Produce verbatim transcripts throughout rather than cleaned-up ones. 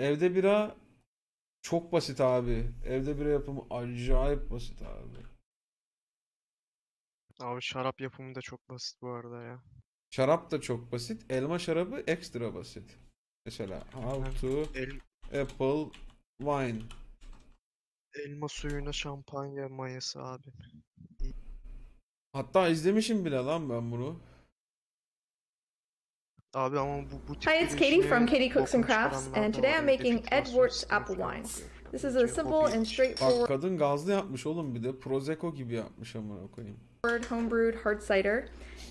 Evde bira çok basit abi. Evde bira yapımı acayip basit abi. Abi şarap yapımı da çok basit bu arada ya. Şarap da çok basit. Elma şarabı ekstra basit. Mesela how to El apple wine. Elma suyuna şampanya mayası abi. Hatta izlemişim bile lan ben bunu. Abi ama bu, bu Hi, it's Katie from Katie Cooks and Crafts and today I'm making Edward's apple wine. This is a simple and straightforward. Bak, kadın gazlı yapmış oğlum, bir de Prosecco gibi yapmış amına koyayım. Homebrewed hard cider.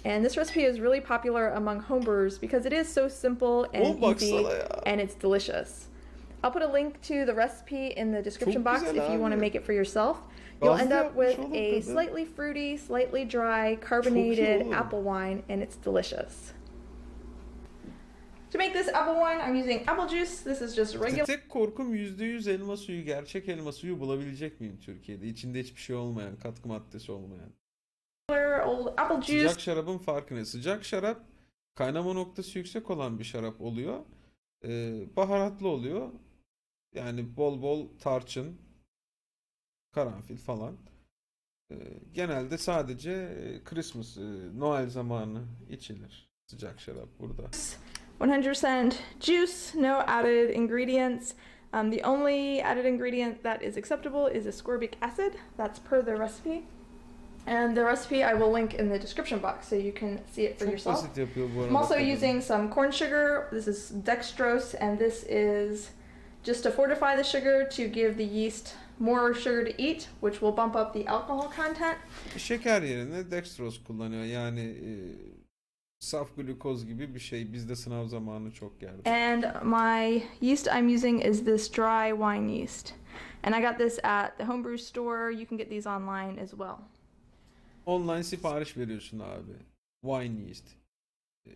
And this recipe is really popular among homebrewers because it is so simple and oh, easy and it's delicious. I'll put a link to the recipe in the description box if you want to make it for yourself. You'll end up with a slightly fruity, slightly dry, carbonated apple wine, and it's delicious. To make this apple wine, I'm using apple juice. This is just regular. Tek korkum yüzde yüz elma suyu, gerçek elma suyu bulabilecek miyim Türkiye'de? İçinde hiçbir şey olmayan, katkı maddesi olmayan. Old apple juice. Sıcak şarabın farkı ne? Sıcak şarap kaynama noktası yüksek olan bir şarap oluyor. Ee, baharatlı oluyor. Yani bol bol tarçın, karanfil falan. Ee, genelde sadece Christmas, Noel zamanı içilir sıcak şarap burada. yüz yüzde juice, no added ingredients. Um, the only added ingredient that is acceptable is ascorbic acid. That's per the recipe. And the recipe I will link in the description box so you can see it for Çok yourself. I'm also kadın. using some corn sugar. This is dextrose and this is just to fortify the sugar to give the yeast more sugar to eat, which will bump up the alcohol content. Şeker yerine dextrose kullanıyor. Yani e, saf glukoz gibi bir şey. Bizde sınav zamanı çok geldi. And my yeast I'm using is this dry wine yeast. And I got this at the homebrew store. You can get these online as well. Online sipariş veriyorsun abi. Wine yeast.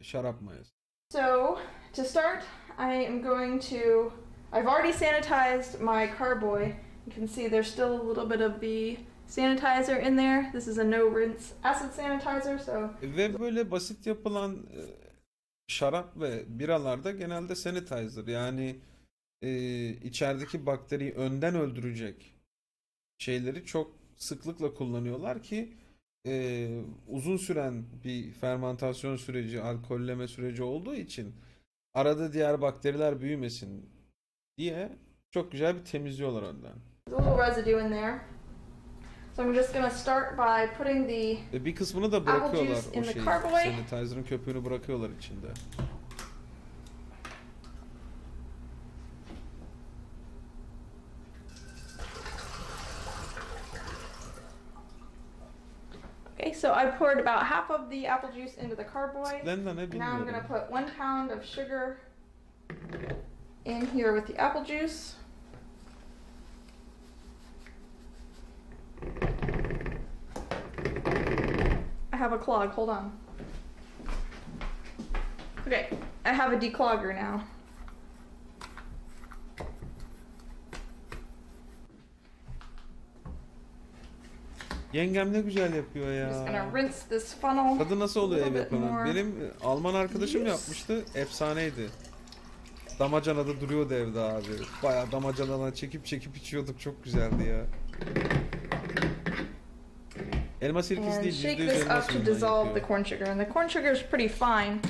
Şarap mayası. So, to start, I am going to I've already sanitized my carboy. You can see there's still a little bit of the sanitizer in there. This is a no rinse acid sanitizer, so. Ve böyle basit yapılan şarap ve biralarda genelde sanitizer, yani e, içerideki bakteriyi önden öldürecek şeyleri çok sıklıkla kullanıyorlar ki Ee, uzun süren bir fermentasyon süreci, alkolleme süreci olduğu için arada diğer bakteriler büyümesin diye çok güzel bir temizliyorlar önden. Ee, bir kısmını da bırakıyorlar o şeyi. Sanitizer'ın köpüğünü bırakıyorlar içinde. So I poured about half of the apple juice into the carboy. And now I'm going to put one pound of sugar in here with the apple juice. I have a clog, hold on. Okay, I have a declogger now. Yengem ne güzel yapıyor ya. Tadı nasıl oluyor ev yapımı? Benim Alman arkadaşım yapmıştı. Efsaneydi. Damacanada duruyordu evde abi. Bayağı damacanadan çekip çekip içiyorduk. Çok güzeldi ya. Elma sirkesi değil, yüzde yüz elma suyundan yapıyor.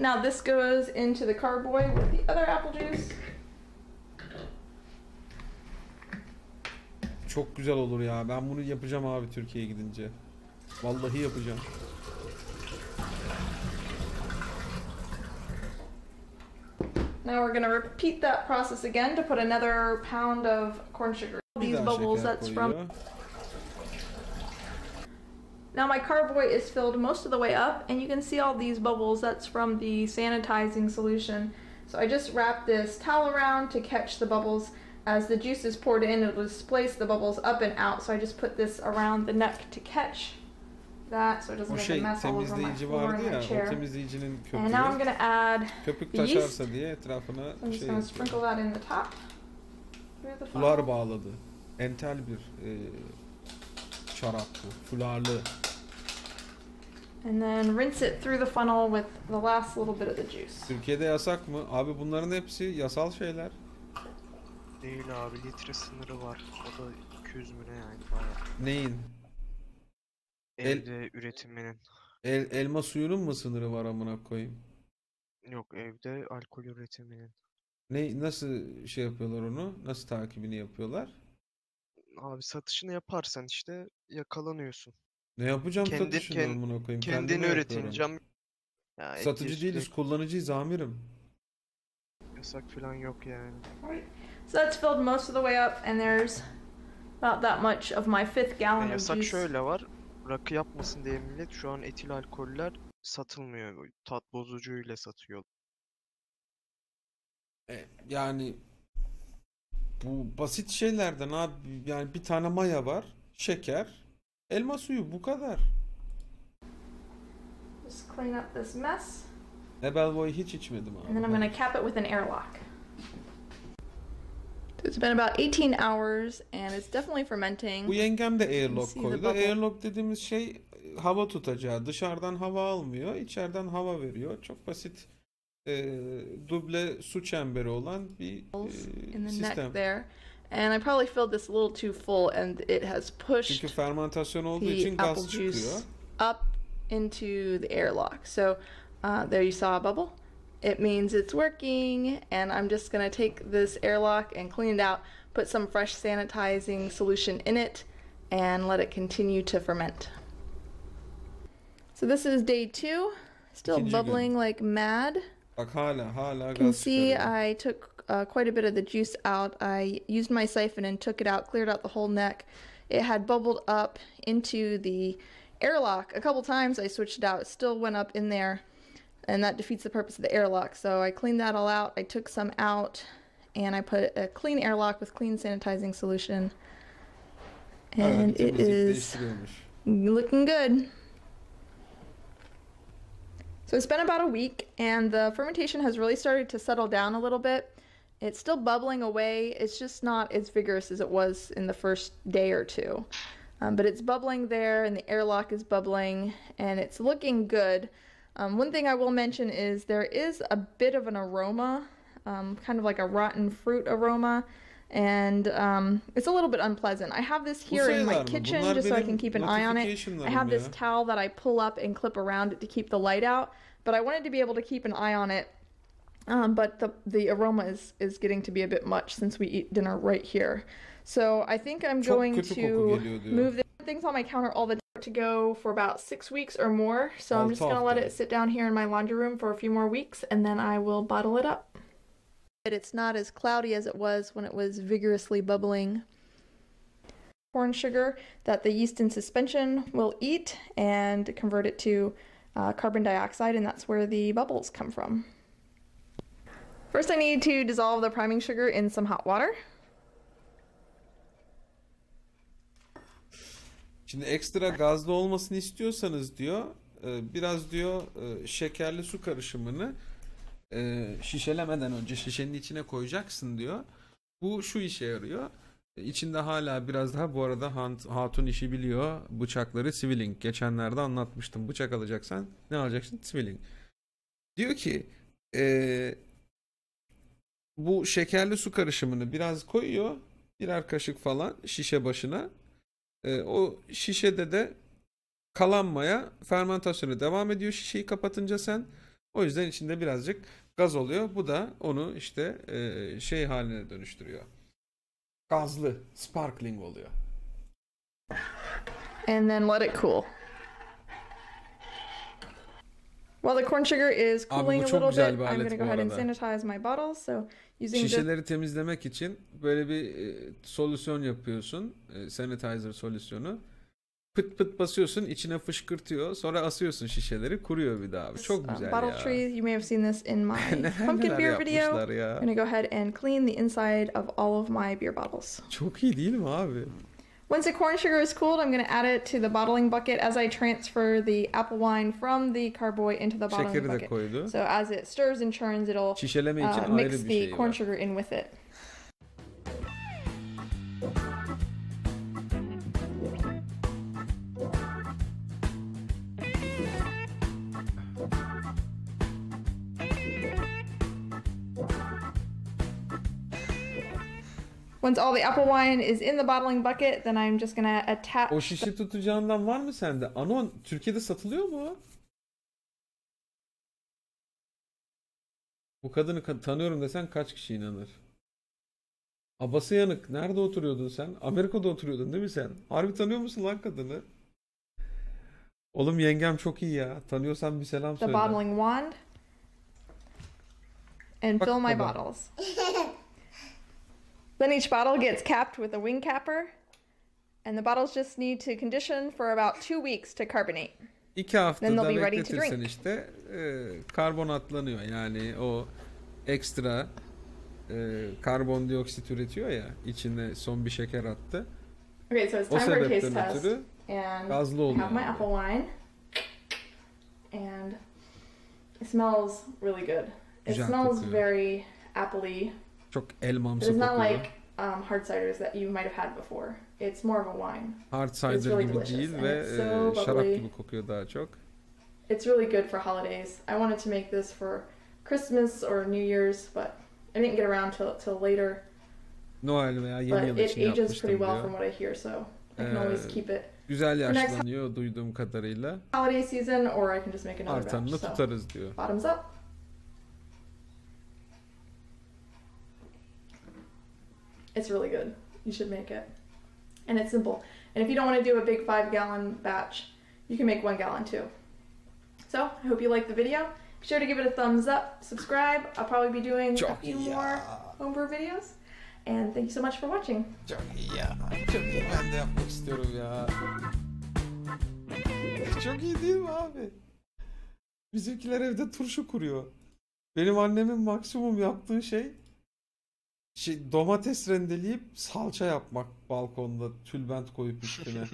Now this goes into the carboy with the other apple juice. Çok güzel olur ya. Ben bunu yapacağım abi Türkiye'ye gidince. Vallahi yapacağım. Now we're going to repeat that process again to put another pound of corn sugar. These bubbles that's from. Now my carboy is filled most of the way up and you can see all these bubbles, that's from the sanitizing solution. So I just wrap this towel around to catch the bubbles. As the juice is poured in, it will displace the bubbles up and out. So I just put this around the neck to catch that so it doesn't make a mess all over my floor and my chair. And now I'm going to add the yeast. I'm just going to sprinkle that in the top. Through the funnel. entel bir e, şarap bu. Fularlı. And then rinse it through the funnel with the last little bit of the juice. Türkiye'de yasak mı? Abi bunların hepsi yasal şeyler. Değil abi, litre sınırı var. O da iki yüz mü ne yani? Bayağı. Neyin? Evde El... üretiminin. El, elma suyunun mu sınırı var amına koyayım? Yok, evde alkol üretiminin. Ne, nasıl şey yapıyorlar onu? Nasıl takibini yapıyorlar? Abi satışını yaparsan işte yakalanıyorsun. Ne yapacağım kendi, satışını kend, amına koyayım? Kendini, kendini üretineceğim. Ya, satıcı değiliz, kullanıcıyız amirim. Yasak falan yok yani. So that's filled most of the way up and there's about that much of my fifth gallon yani of juice. Yasak şöyle var. Rakı yapmasın diye millet şu an etil alkoller satılmıyor. Tat bozucu ile satıyor. E, yani bu basit şeylerden abi, yani bir tane maya var, şeker, elma suyu, bu kadar. Just clean up this mess. Ebelvoy hiç içmedim abi. And then I'm gonna cap it with an airlock. It's been about eighteen hours and it's definitely fermenting. Bu yengem de airlock koydu. Airlock dediğimiz şey hava tutacağı. Dışarıdan hava almıyor, içeriden hava veriyor. Çok basit e, duble su çemberi olan bir e, sistem. And I probably filled this a little too full and it has pushed. Çünkü fermentasyon olduğu için gaz çıkıyor. Up into the airlock. So uh, there you saw a bubble. It means it's working, and I'm just gonna take this airlock and clean it out, put some fresh sanitizing solution in it, and let it continue to ferment. So this is day two, still İkinci bubbling gün. Like mad. Bak, hala, hala you can see çıkarıyor. I took uh, quite a bit of the juice out. I used my siphon and took it out, cleared out the whole neck. It had bubbled up into the airlock a couple times. I switched it out, it still went up in there. And that defeats the purpose of the airlock. So I cleaned that all out, I took some out, and I put a clean airlock with clean sanitizing solution. And it is looking good. So it's been about a week, and the fermentation has really started to settle down a little bit. It's still bubbling away, it's just not as vigorous as it was in the first day or two. Um, but it's bubbling there, and the airlock is bubbling, and it's looking good. Um, one thing I will mention is there is a bit of an aroma, um, kind of like a rotten fruit aroma, and um, it's a little bit unpleasant. I have this here in my kitchen Bunlar just so I can keep an eye on it. I have ya. This towel that I pull up and clip around it to keep the light out, but I wanted to be able to keep an eye on it, um, but the, the aroma is, is getting to be a bit much since we eat dinner right here. So I think I'm Çok going to move this. Things on my counter all the time. To go for about six weeks or more, so I'm just gonna let it sit down here in my laundry room for a few more weeks and then I will bottle it up. But it's not as cloudy as it was when it was vigorously bubbling. Corn sugar that the yeast in suspension will eat and convert it to uh, carbon dioxide, and that's where the bubbles come from. First I need to dissolve the priming sugar in some hot water. Şimdi ekstra gazlı olmasını istiyorsanız diyor, biraz diyor şekerli su karışımını şişelemeden önce şişenin içine koyacaksın diyor. Bu şu işe yarıyor. İçinde hala biraz daha, bu arada hatun işi biliyor, bıçakları Swiling. Geçenlerde anlatmıştım, bıçak alacaksan ne alacaksın? Swiling. Diyor ki e, bu şekerli su karışımını biraz koyuyor, birer kaşık falan şişe başına. O şişede de kalan maya fermentasyonu devam ediyor şişeyi kapatınca sen. O yüzden içinde birazcık gaz oluyor. Bu da onu işte şey haline dönüştürüyor. Gazlı, sparkling oluyor. And then let it cool. While the corn sugar is cooling a little bit, I'm going to go ahead and sanitize my bottles. So şişeleri temizlemek için böyle bir e, solüsyon yapıyorsun, e, sanitizer solüsyonu. Pıt pıt basıyorsun, içine fışkırtıyor, sonra asıyorsun şişeleri, kuruyor bir daha. Çok güzel ya. Bottle trees, you may have seen this in my pumpkin beer video. I'm gonna go ahead and clean the inside of all of my beer bottles. Çok iyi değil mi abi? Once the corn sugar is cooled, I'm gonna add it to the bottling bucket as I transfer the apple wine from the carboy into the bottling bucket. Koydu. So as it stirs and churns, it'll uh, mix the corn var. Sugar in with it. Once all the apple wine is in the bottling bucket, then I'm just gonna attach... O şişe tutacağından var mı sende? Anon, Türkiye'de satılıyor mu? Bu kadını tanıyorum desen kaç kişi inanır? Abası yanık. Nerede oturuyordun sen? Amerika'da oturuyordun değil mi sen? Harbi tanıyor musun lan kadını? Oğlum yengem çok iyi ya. Tanıyorsan bir selam söyle. The bottling wand. And fill my bottles. Then each bottle gets capped with a wing capper. And the bottles just need to condition for about two weeks to carbonate. İki haftada bekletirsen işte e, karbonatlanıyor. Yani o ekstra e, karbondioksit üretiyor ya. İçine son bir şeker attı. Okay, so it's time for a taste test. And gazlı oluyor. I have my apple wine. And it smells really good. It Güzel smells kokuyor. Very apple-y. Çok elmamsı kokuyor. It's not like um, hard ciders that you might have had before. It's more of a wine. Hard cider really gibi değil ve so e, şarap gibi kokuyor daha çok. It's really good for holidays. I wanted to make this for Christmas or New Year's, but I didn't get around till till later. Noel veya yeni yıl için yapmıştım diyor. But it ages pretty well from what I hear, so I can ee, always keep it. Güzel yaşlanıyor duyduğum kadarıyla. Holiday season or I can just make another batch. Artanını tutarız diyor. Bottoms up. It's really good. You should make it. And it's simple. And if you don't want to do a big five gallon batch, you can make one gallon too. So, I hope you liked the video. Be sure to give it a thumbs up, subscribe. I'll probably be doing Çok a few ya. More homebrew videos. And thank you so much for watching. Çok iyi ya. Çok iyi. Ben de yapmak istiyorum ya. Çok iyi değil mi abi? Bizimkiler evde turşu kuruyor. Benim annemin maksimum yaptığı şey Şey, domates rendeleyip salça yapmak balkonda tülbent koyup üstüne.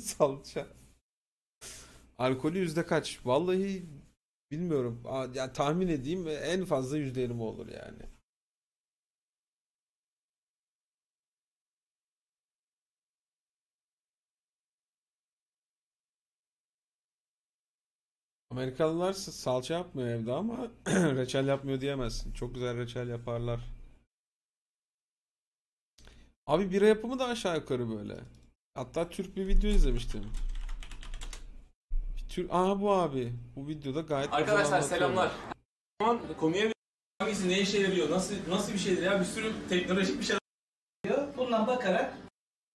Salça. Alkolü yüzde kaç? Vallahi bilmiyorum. Ya tahmin edeyim en fazla yüzde yirmi olur yani. Amerikalılar salça yapmıyor evde ama reçel yapmıyor diyemezsin. Çok güzel reçel yaparlar. Abi bira yapımı da aşağı yukarı böyle. Hatta Türk bir video izlemiştim. Türk... Aha bu abi. Bu videoda gayet Arkadaşlar selamlar. Konuya bir hangisi ne işe yarıyor? Nasıl nasıl bir şeydir ya? Bir sürü teknolojik bir şey yapıyor. Bununla bakarak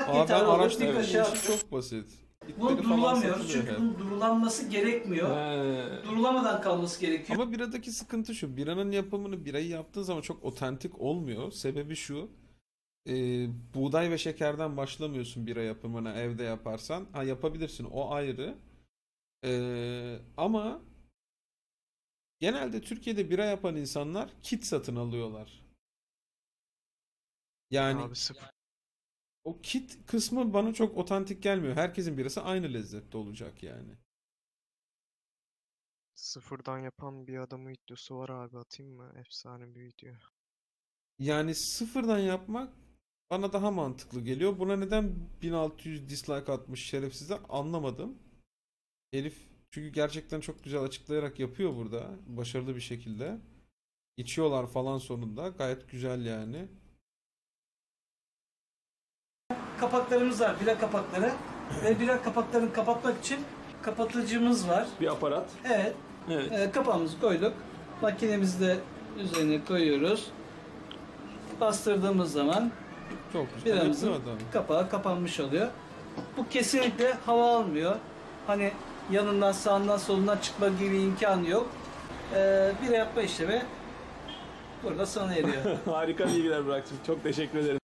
abi ben araştırdım. Evet, şey çok basit. Bunu durulamıyoruz çünkü yani. Bunun durulanması gerekmiyor. He. Durulamadan kalması gerekiyor. Ama biradaki sıkıntı şu, biranın yapımını birayı yaptığın zaman çok otantik olmuyor. Sebebi şu, e, buğday ve şekerden başlamıyorsun bira yapımına evde yaparsan. Ha yapabilirsin, o ayrı. E, ama genelde Türkiye'de bira yapan insanlar kit satın alıyorlar. Yani... Abi, o kit kısmı bana çok otantik gelmiyor. Herkesin birası aynı lezzette olacak yani. Sıfırdan yapan bir adamın videosu var abi, atayım mı? Efsane bir video. Yani sıfırdan yapmak bana daha mantıklı geliyor. Buna neden bin altı yüz dislike atmış şerefsizler anlamadım. Herif çünkü gerçekten çok güzel açıklayarak yapıyor burada. Başarılı bir şekilde. İçiyorlar falan sonunda. Gayet güzel yani. Kapaklarımız var, bira kapakları ve bira kapaklarını kapatmak için kapatıcımız var. Bir aparat. Evet. Evet. E, kapağımızı koyduk. Makinemizi de üzerine koyuyoruz. Bastırdığımız zaman çok biramızın kapağı kapanmış oluyor. Bu kesinlikle hava almıyor. Hani yanından, sağından, solundan çıkma gibi imkanı yok. E, bira yapma işlemi burada sona eriyor. Harika bilgiler bıraktın. Çok teşekkür ederim.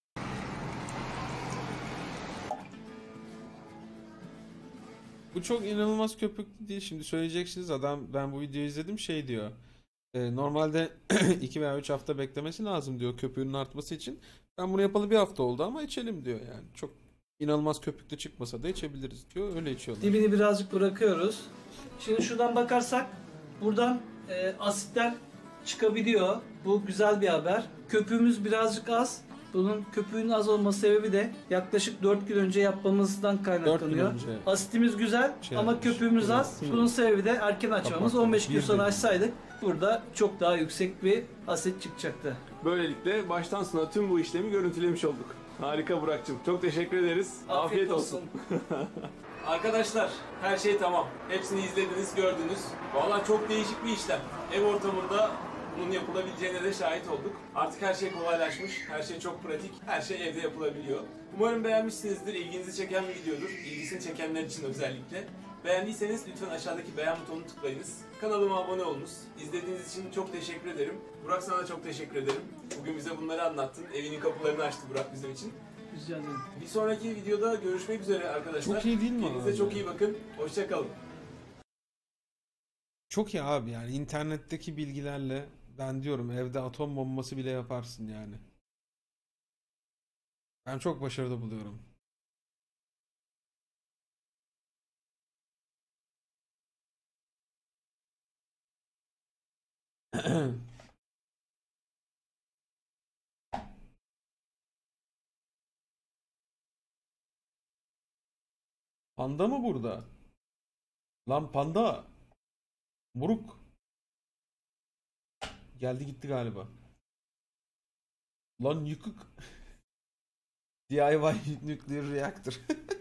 Bu çok inanılmaz köpüklü değil. Şimdi söyleyeceksiniz adam ben bu videoyu izledim şey diyor. E, normalde iki veya üç hafta beklemesi lazım diyor köpüğünün artması için. Ben bunu yapalı bir hafta oldu ama içelim diyor yani. Çok inanılmaz köpüklü çıkmasa da içebiliriz diyor. Öyle içiyorlar. Dibini birazcık bırakıyoruz. Şimdi şuradan bakarsak buradan e, asitler çıkabiliyor. Bu güzel bir haber. Köpüğümüz birazcık az. Bunun köpüğünün az olması sebebi de yaklaşık dört gün önce yapmamızdan kaynaklanıyor. Asitimiz güzel şey ama yapmış, köpüğümüz güzel. Az. Bunun sebebi de erken açmamız. on beş gün sonra açsaydık burada çok daha yüksek bir asit çıkacaktı. Böylelikle baştan sona tüm bu işlemi görüntülemiş olduk. Harika Burak'cığım. Çok teşekkür ederiz. Afiyet, Afiyet olsun. olsun. Arkadaşlar her şey tamam. Hepsini izlediniz, gördünüz. Vallahi çok değişik bir işlem. Ev ortamında bunun yapılabileceğine de şahit olduk. Artık her şey kolaylaşmış, her şey çok pratik, her şey evde yapılabiliyor. Umarım beğenmişsinizdir, ilginizi çeken bir videodur. İlgisini çekenler için özellikle. Beğendiyseniz lütfen aşağıdaki beğen butonunu tıklayınız. Kanalıma abone olunuz. İzlediğiniz için çok teşekkür ederim. Burak sana da çok teşekkür ederim. Bugün bize bunları anlattın. Evinin kapılarını açtı Burak bizim için. Rica ederim. Bir sonraki videoda görüşmek üzere arkadaşlar. Çok iyi değil mi? Kendinize çok iyi bakın. Hoşçakalın. Çok iyi abi yani internetteki bilgilerle ben diyorum evde atom bombası bile yaparsın yani. Ben çok başarılı buluyorum. Panda mı burada? Lan panda. Buruk. Geldi gitti galiba. Lan yıkık. D I Y nükleer reaktör.